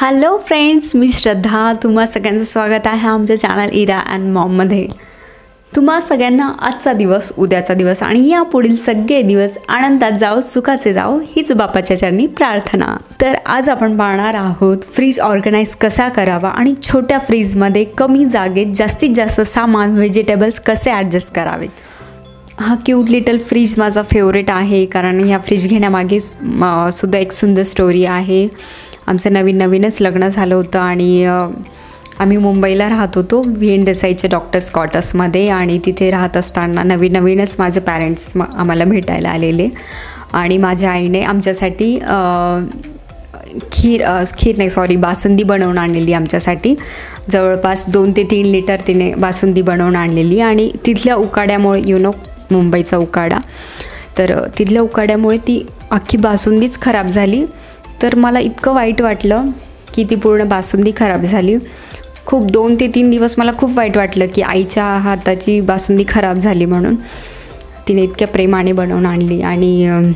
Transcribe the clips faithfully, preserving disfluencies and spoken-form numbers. Hello friends, मी श्रद्धा. तुम्हा सगळ्यांचं स्वागत आहे आमच्या चॅनल इरा अँड मॉममध्ये. तुम्हा सगळ्यांना आजचा दिवस, उद्याचा दिवस आणि यापुढील सगळे दिवस आनंदात जाओ, सुखाचे जाओ हीच बापाच्या चरणी प्रार्थना. तर आज आपण पाहणार आहोत फ्रीज ऑर्गनाइज कसा करावा आणि छोट्या फ्रीजमध्ये कमी जागेत जास्तीत जास्त सामान, व्हेजिटेबल्स कसे ॲडजस्ट करावे. हा क्यूट लिटल फ्रीज माझा फेवरेट आहे, कारण ह्या फ्रीज घेण्यामागे सुद्धा एक सुंदर स्टोरी आहे. आमचं नवीन नवीनच लग्न झालं होतं आणि आम्ही मुंबईला राहत होतो व्ही एन देसाईच्या डॉक्टर्स क्वार्टर्समध्ये. आणि तिथे राहत असताना नवीन नवीनच माझे पॅरेंट्स म आम्हाला भेटायला आलेले आणि माझ्या आईने आमच्यासाठी खीर खीर नाही सॉरी बासुंदी बनवून आणलेली. आमच्यासाठी जवळपास दोन ते तीन लिटर तिने बासुंदी बनवून आणलेली. आणि तिथल्या उकाड्यामुळे, यु नो मुंबईचा उकाडा, तर तिथल्या उकाड्यामुळे ती अख्खी बासुंदीच खराब झाली. तर मला इतकं वाईट वाटलं की ती पूर्ण बासुंदी खराब झाली. खूप दोन ते तीन दिवस मला खूप वाईट वाटलं की आईच्या हाताची बासुंदी खराब झाली म्हणून. तिने इतक्या प्रेमाने बनवून आणली. आणि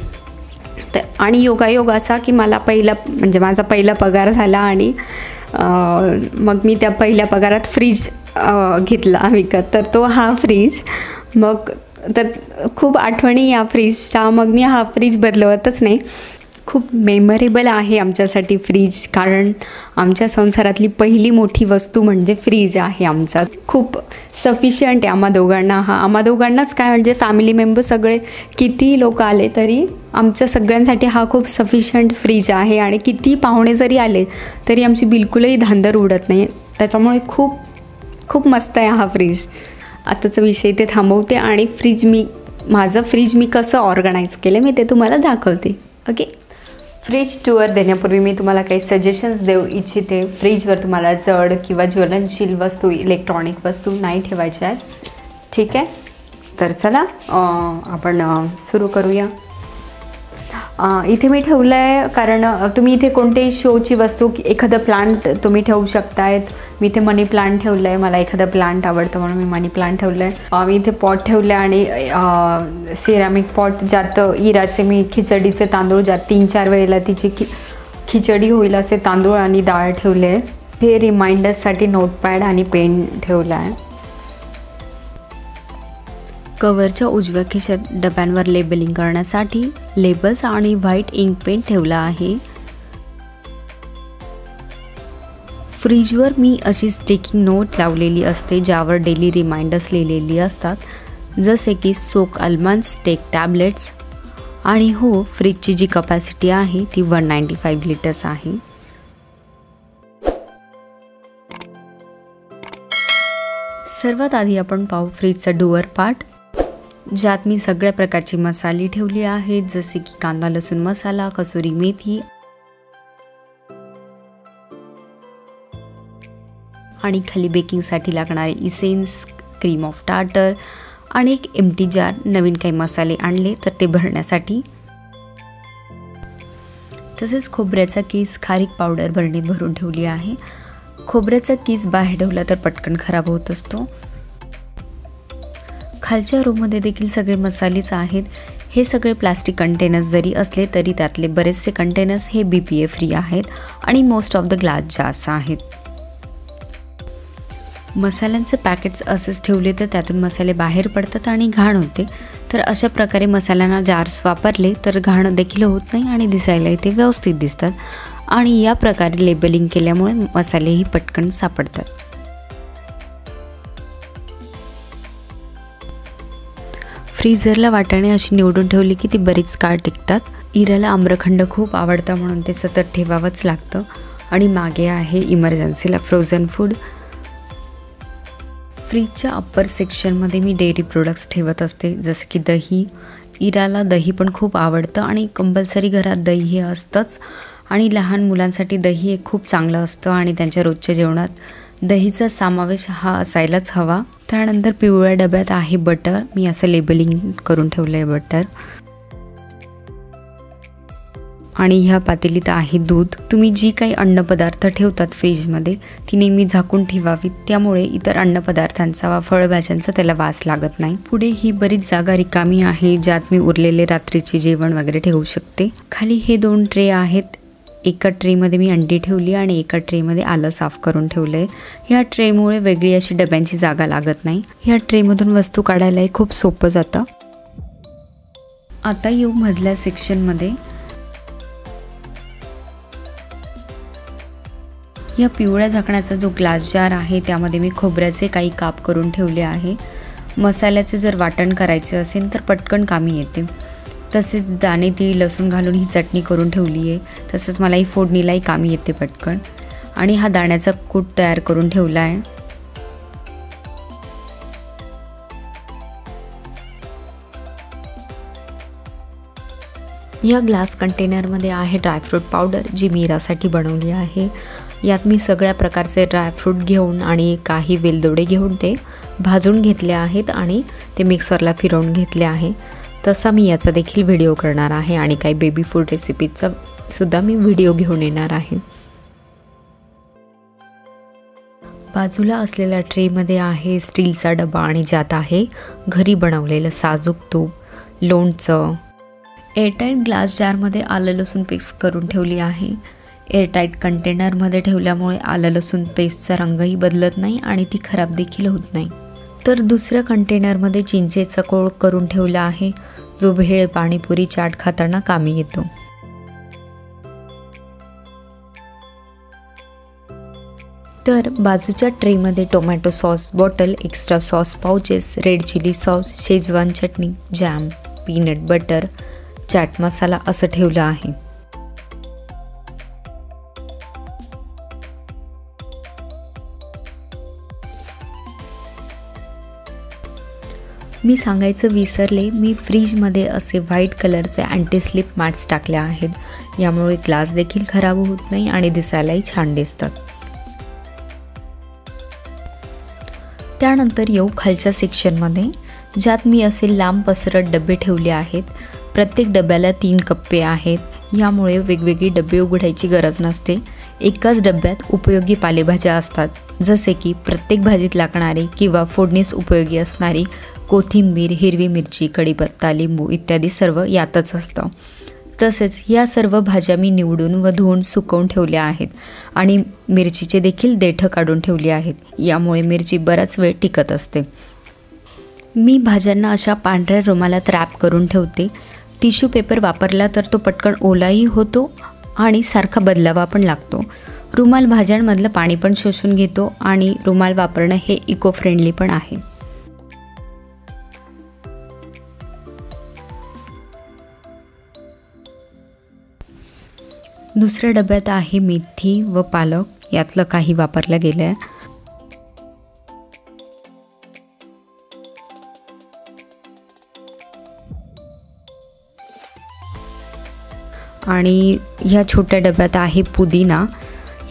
तर आणि योगायोग असा की मला पहिला म्हणजे माझा पहिला पगार झाला आणि मग मी त्या पहिल्या पगारात फ्रीज घेतला विकत. तर तो हा फ्रीज मग तर खूप आठवणी या फ्रीजच्या. मग मी हा फ्रीज बदलवतच नाही. खूप मेमरेबल आहे आमच्यासाठी फ्रीज, कारण आमच्या संसारातली पहिली मोठी वस्तू म्हणजे फ्रीज आहे आमचा. खूप सफिशियंट आहे आम्हा दोघांना. हा आम्हा दोघांनाच काय म्हणजे फॅमिली मेंबर सगळे किती लोक आले तरी आमच्या सगळ्यांसाठी हा खूप सफिशियंट फ्रीज आहे. आणि किती पाहुणे जरी आले तरी आमची बिलकुलही धांदर उडत नाही. त्याच्यामुळे खूप खूप मस्त आहे हा फ्रीज. आताचा विषय ते थांबवते आणि फ्रीज मी माझं फ्रीज मी कसं ऑर्गनाईज केलं मी ते तुम्हाला दाखवते. ओके, फ्रीज टूअर देण्यापूर्वी मी तुम्हाला काही सजेशन्स देऊ इच्छिते. फ्रीजवर तुम्हाला जड किंवा ज्वलनशील वस्तू, इलेक्ट्रॉनिक वस्तू नाही ठेवायच्या आहेत. ठीक आहे, तर चला आपण सुरू करूया. इथे मी ठेवलं आहे कारण तुम्ही इथे कोणतेही शोची वस्तू, एखादं प्लांट तुम्ही ठेवू शकतायत. मी इथे मनी प्लांट ठेवलं आहे. मला एखादं प्लांट आवडतं म्हणून मी मनी प्लांट ठेवलं आहे. मी इथे पॉट ठेवलं आहे आणि सिरॅमिक पॉट, ज्यात इराचे मी खिचडीचे तांदूळ, ज्यात तीन चार वेळेला तिची खि खिचडी होईल असे तांदूळ आणि डाळ ठेवले आहे. हे रिमाइंडर्ससाठी नोटपॅड आणि पेन ठेवला आहे. कवरच्या उजव्या खिशात डब्यांवर लेबलिंग करण्यासाठी लेबल्स आणि व्हाईट इंक पेन ठेवला आहे. फ्रीजवर मी अशी स्टिकिंग नोट लावलेली असते ज्यावर डेली रिमाइंडर्स लिहिलेली असतात, जसे की सोक अल्मंड्स, टेक टॅबलेट्स. आणि हो, फ्रीजची जी कपॅसिटी आहे ती वन नाईंटी फाईव्ह लिटर्स आहे. सर्वात आधी आपण पाहू फ्रीजचा डुअर पार्ट, ज्यात मी सगळ्या प्रकारची मसाले ठेवली आहेत, जसे की कांदा लसूण मसाला, कसुरी मेथी आणि खाली बेकिंगसाठी लागणारे इसेन्स, क्रीम ऑफ टार्टर आणि एक एम्प्टी जार. नवीन काही मसाले आणले तर ते भरण्यासाठी. तसेच खोबऱ्याचा कीस, खारीक पावडर भरणी भरून ठेवली आहे. खोबऱ्याचा कीस बाहेर ठेवला तर पटकन खराब होत असतो. खालच्या रूममध्ये देखील सगळे मसालेच आहेत. हे सगळे प्लास्टिक कंटेनर्स जरी असले तरी त्यातले बरेचसे कंटेनर्स हे बी पी ए फ्री आहेत आणि मोस्ट ऑफ द ग्लास जास्त आहेत. मसाल्यांचे पॅकेट्स असेच ठेवले तर त्यातून मसाले बाहेर पडतात आणि घाण होते. तर अशा प्रकारे मसाल्यांना जार्स वापरले तर घाण देखील होत नाही आणि दिसायलाही ते व्यवस्थित दिसतात. आणि या प्रकारे लेबलिंग केल्यामुळे मसालेही पटकन सापडतात. फ्रीजरला वाटाणे अशी निवडून ठेवली की ती बरीच काळ टिकतात. इराला आम्रखंड खूप आवडतं म्हणून ते सतत ठेवावंच लागतं. आणि मागे आहे इमर्जन्सीला फ्रोझन फूड. फ्रीजच्या अप्पर सेक्शनमध्ये मी डेअरी प्रोडक्ट्स ठेवत असते, जसं की दही. इराला दही पण खूप आवडतं आणि कंपल्सरी घरात दही हे असतंच. आणि लहान मुलांसाठी दही हे खूप चांगलं असतं आणि त्यांच्या रोजच्या जेवणात दहीचा समावेश हा असायलाच हवा. त्यानंतर पिवळ्या डब्यात आहे बटर. मी असं लेबलिंग करून ठेवलं आहे बटर. आणि ह्या पातेलीत आहे दूध। तुम्ही जी काही अन्नपदार्थ ठेवतात फ्रीज मध्ये ती नेहमी झाकून ठेवावी, त्यामुळे इतर अन्नपदार्थांचा वा फळभाज्यांचा त्याला वास लागत नाही। पुढे ही बरीच जागा रिकामी आहे ज्यात मी उरलेले रात्रीचे जेवण वगैरे ठेवू शकते। खाली हे दोन ट्रे आहेत, एका ट्रे मध्ये मी अंडी ठेवली आणि एका ट्रे मध्ये आलं साफ करून ठेवले। ह्या ट्रे मुळे वेगळी अशी डब्यांची जागा लागत नाही। ह्या ट्रे मधून वस्तू काढायला खूप सोपं जातं। आता येऊ मधल्या सेक्शन मध्ये। या पिवळ्या झाकणाचा जो ग्लास जार आहे त्यामध्ये मी खोबऱ्याचे काही काप करून ठेवले आहे। मसाल्याचे जर वाटण करायचे असेल तर पटकन कामी येते। तसेच दाणे तीळ लसूण घालून ही चटणी करून ठेवली आहे। तसेच मला ही फोडणीलाही कामी येते पटकन। आणि हा दाण्याचा कूट तयार करून ठेवला आहे। या ग्लास कंटेनर मध्ये आहे ड्रायफ्रूट पावडर जी मीरासाठी बनवली आहे। यात मी सगळ्या प्रकारचे ड्रायफ्रूट घेऊन आणि काही वेलदोडे घेऊन ते भाजून घेतले आहेत आणि ते मिक्सरला फिरवून घेतले आहे। तसा मी याचा देखील व्हिडिओ करणार आहे आणि काही बेबी फूड रेसिपीचा सुद्धा मी व्हिडिओ घेऊन येणार आहे। बाजूला असलेल्या ट्रे मध्ये आहे स्टीलचा डबा आणि ज्यात आहे घरी बनवलेलं साजूक तूप, लोणचं। एअरटाइट ग्लास जार मध्ये आलं लसूण पेस्ट करून ठेवली आहे। एअरटाइट कंटेनर मध्ये ठेवल्यामुळे आलं लसूण पेस्टचा रंगही बदलत नाही आणि ती खराब देखील होत नाही। तर दुसऱ्या कंटेनर मध्ये चिंचेचा कोळ करून ठेवला आहे जो भेळ पाणीपुरी चाट खाताना कामी येतो। तर बाजूच्या ट्रे मध्ये tomato sauce bottle, extra sauce pouches, red chilli sauce, schezwan चटणी, jam, peanut butter, chaat masala असं ठेवलं आहे। मी सांगायचं विसरले, मी फ्रीजमध्ये असे व्हाईट कलरचे अँटी स्लिप मॅट्स टाकले आहेत, यामुळे ग्लास देखील खराब होत नाही आणि दिसायलाही छान दिसतात। त्यानंतर येऊ खालच्या सेक्शनमध्ये ज्यात मी असे लांब पसरत डबे ठेवले आहेत। प्रत्येक डब्याला तीन कप्पे आहेत, यामुळे वेगवेगळी डबे उघडायची गरज नसते। एकाच डब्यात उपयोगी पालेभाज्या असतात, जसे की प्रत्येक भाजीत लागणारी किंवा फोडणीस उपयोगी असणारी कोथिंबीर, हिरवी मिरची, कढीपत्ता, लिंबू इत्यादी सर्व यातच असतं। तसेच या सर्व भाज्या मी निवडून व धुवून सुकवून ठेवल्या आहेत आणि मिरचीचे देखील देठं काढून ठेवली आहेत, यामुळे मिरची बराच वेळ टिकत असते। मी भाज्यांना अशा पांढऱ्या रुमालात रॅप करून ठेवते। टिश्यू पेपर वापरला तर तो पटकन ओलाही होतो आणि सारखा बदलावा पण लागतो। रुमाल भाज्यांमधलं पाणी पण शोषून घेतो आणि रुमाल वापरणं हे इको फ्रेंडली पण आहे। दुसऱ्या डब्यात आहे मेथी व पालक, यातलं काही वापरलं गेलं आहे। आणि ह्या छोट्या डब्यात आहे पुदिना,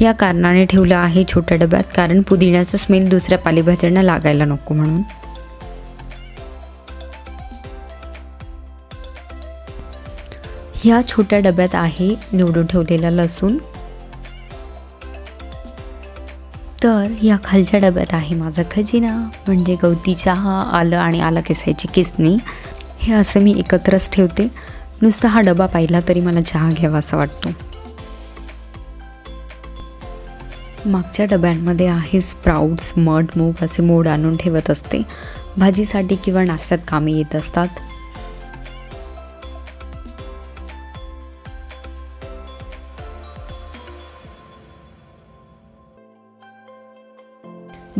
या कारणाने ठेवलं आहे छोट्या डब्यात, कारण पुदिन्याचा स्मेल दुसऱ्या पालेभाज्यांना लागायला नको म्हणून। ह्या छोट्या डब्यात आहे निवडून ठेवलेला लसूण। तर ह्या खालच्या डब्यात आहे माझा खजिना, म्हणजे गवती चहा, आलं आणि आलं किसायची किसणी। हे असं मी एकत्रच ठेवते, नुसता हा डबा पाहिला तरी मला चहा घ्यावासा वाटतो। मागच्या डब्यांमध्ये आहे स्प्राउट्स, मड, मूग असे मोड आणून ठेवत असते, भाजीसाठी किंवा नाश्त्यात कामे येत असतात।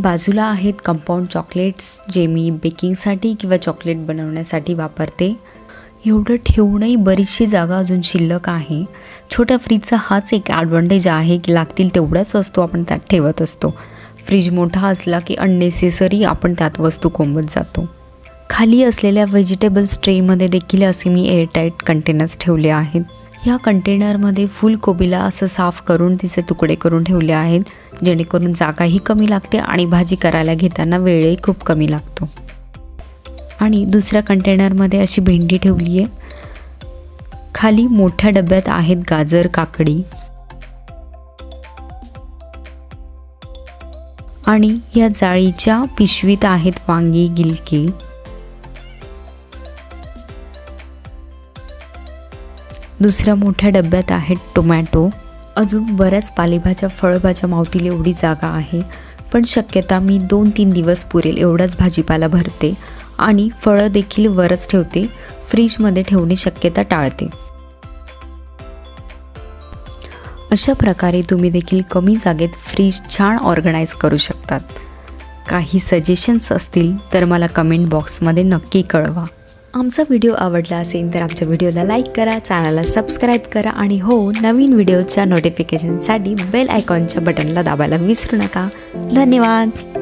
बाजूला आहेत कंपाऊंड चॉकलेट्स जे मी बेकिंगसाठी किंवा चॉकलेट बनवण्यासाठी वापरते। एवढं ठेवूनही बरीचशी जागा अजून शिल्लक आहे। छोट्या फ्रीजचा हाच एक ॲडव्हान्टेज आहे की लागतील तेवढाच वस्तू आपण त्यात ठेवत असतो। फ्रीज मोठा असला की अननेसेसरी आपण त्यात वस्तू कोंबत जातो। खाली असलेल्या व्हेजिटेबल्स ट्रेमध्ये देखील असे मी एअरटाईट कंटेनर्स ठेवले आहेत। ह्या कंटेनरमध्ये फुलकोबीला असं साफ करून तिचे तुकडे करून ठेवले आहेत, जेणेकरून जागाही कमी लागते आणि भाजी करायला घेताना वेळही खूप कमी लागतो। आणि दुसऱ्या कंटेनरमध्ये अशी भेंडी ठेवली आहे। खाली मोठ्या डब्यात आहेत गाजर, काकडी आणि या जाळीच्या पिशवीत आहेत वांगी, गिलके दुसऱ्या मोठ्या डब्यात आहेत टोमॅटो। अजून बऱ्याच पालेभाज्या फळभाज्या मावतील एवढी जागा आहे पण शक्यता मी दोन तीन दिवस पुरेल एवढाच भाजीपाला भरते आणि फळ देखील वरच ठेवते, फ्रीजमध्ये ठेवणे शक्यता टाळते। अशा प्रकारे तुम्ही देखील कमी जागेत फ्रीज छान ऑर्गनाइज करू शकतात। काही सजेशन्स असतील तर मला कमेंट बॉक्समध्ये नक्की कळवा। आमचा व्हिडिओ आवडला असेल तर आमच्या व्हिडिओला लाईक करा, चॅनलला सबस्क्राईब करा आणि हो, नवीन व्हिडिओच्या नोटिफिकेशनसाठी बेल आयकॉनच्या बटनला दाबायला विसरू नका। धन्यवाद।